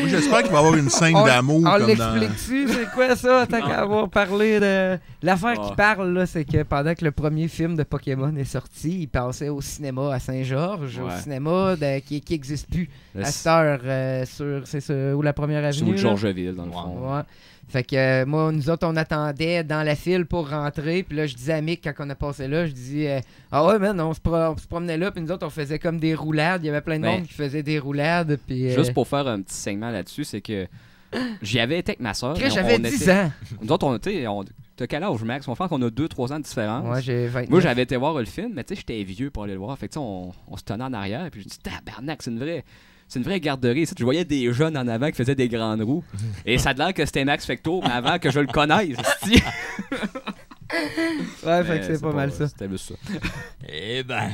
Moi, j'espère qu'il va y avoir une scène d'amour. On l'explique-tu, dans... c'est quoi ça? Tant qu'à avoir parlé de... L'affaire qui parle, là, c'est que pendant que le premier film de Pokémon est sorti, il passait au cinéma à Saint-Georges, au cinéma qui n'existe plus à cette heure, c'est sur la première avenue. C'est Georgeville, dans le fond. Ouais. Fait que moi, nous autres, on attendait dans la file pour rentrer. Puis là, je disais à Mick, quand on a passé là, je dis ah ouais, man, on se promenait là. Puis nous autres, on faisait comme des roulades. Il y avait plein de monde qui faisait des roulades. Puis, juste pour faire un petit segment là-dessus, c'est que j'y avais été avec ma soeur. J'avais 10 ans. Nous autres, on était. T'as quel âge, Max? On fait qu'on a 2-3 ans de différence. Ouais, j'ai 29. Moi, j'avais été voir le film, mais tu sais, j'étais vieux pour aller le voir. Fait que tu sais, on se tenait en arrière. Puis je dis tabarnak, c'est une vraie garderie. Tu voyais des jeunes en avant qui faisaient des grandes roues. Et ça a l'air que c'était Max Fecteau, mais avant que je le connaisse. Ouais, fait que c'est pas mal ça. C'était juste ça. Eh ben.